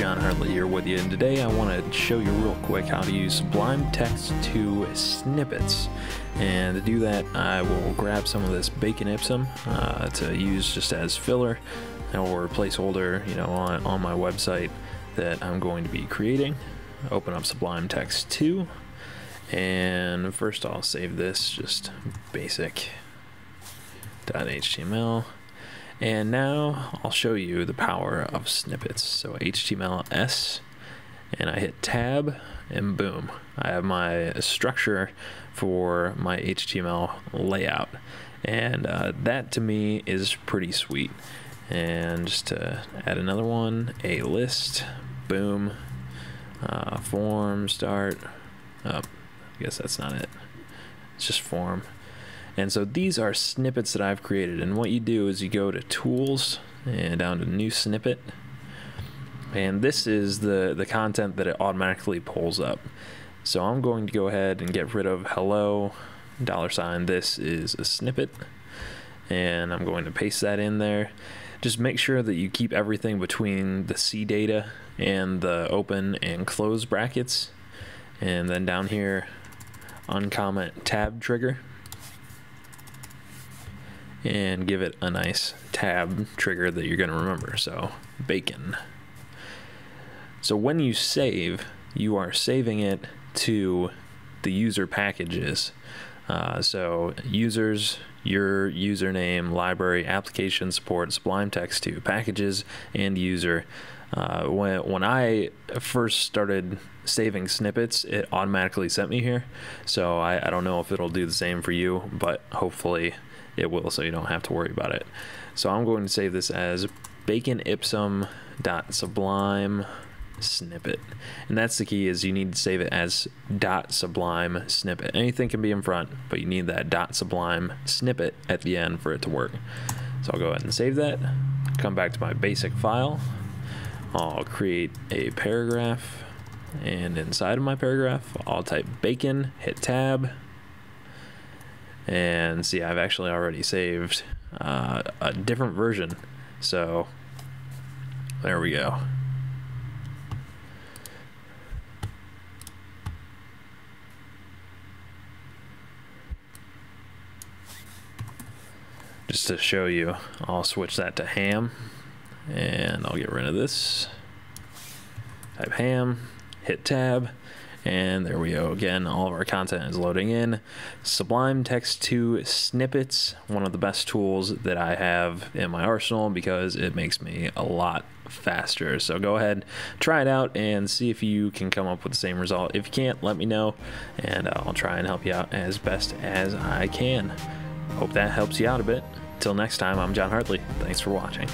John Hartley here with you, and today I want to show you real quick how to use Sublime Text 2 snippets. And to do that, I will grab some of this bacon ipsum to use just as filler or placeholder, you know, on my website that I'm going to be creating. Open up Sublime Text 2, and first I'll save this just basic.html. And now I'll show you the power of snippets. So HTMLS, and I hit tab, and boom, I have my structure for my HTML layout. And that to me is pretty sweet. And just to add another one, a list, boom, form, start, I guess that's not it, it's just form. And so these are snippets that I've created, and what you do is you go to Tools and down to New Snippet, and this is the content that it automatically pulls up. So I'm going to go ahead and get rid of hello, $ this is a snippet, and I'm going to paste that in there. Just make sure that you keep everything between the C data and the open and close brackets, and then down here uncomment tab trigger, and give it a nice tab trigger that you're going to remember. So bacon. So when you save, you are saving it to the user packages. So users, your username, library, application support, Sublime Text 2, packages, and user. When I first started saving snippets, it automatically sent me here. So I don't know if it'll do the same for you, but hopefully it will, so you don't have to worry about it. So I'm going to save this as bacon ipsum.sublime snippet, and that's the key, is you need to save it as .sublime snippet. Anything can be in front, but you need that .sublime snippet at the end for it to work. So I'll go ahead and save that, come back to my basic file, I'll create a paragraph, and inside of my paragraph I'll type bacon, hit tab, and see, I've actually already saved a different version. So there we go. Just to show you, I'll switch that to ham, and I'll get rid of this. Type ham, hit tab, and there we go. Again, all of our content is loading in. Sublime Text 2 snippets, one of the best tools that I have in my arsenal, because it makes me a lot faster. So go ahead, try it out, and see if you can come up with the same result. If you can't, let me know, and I'll try and help you out as best as I can. Hope that helps you out a bit. Till next time, I'm John Hartley. Thanks for watching.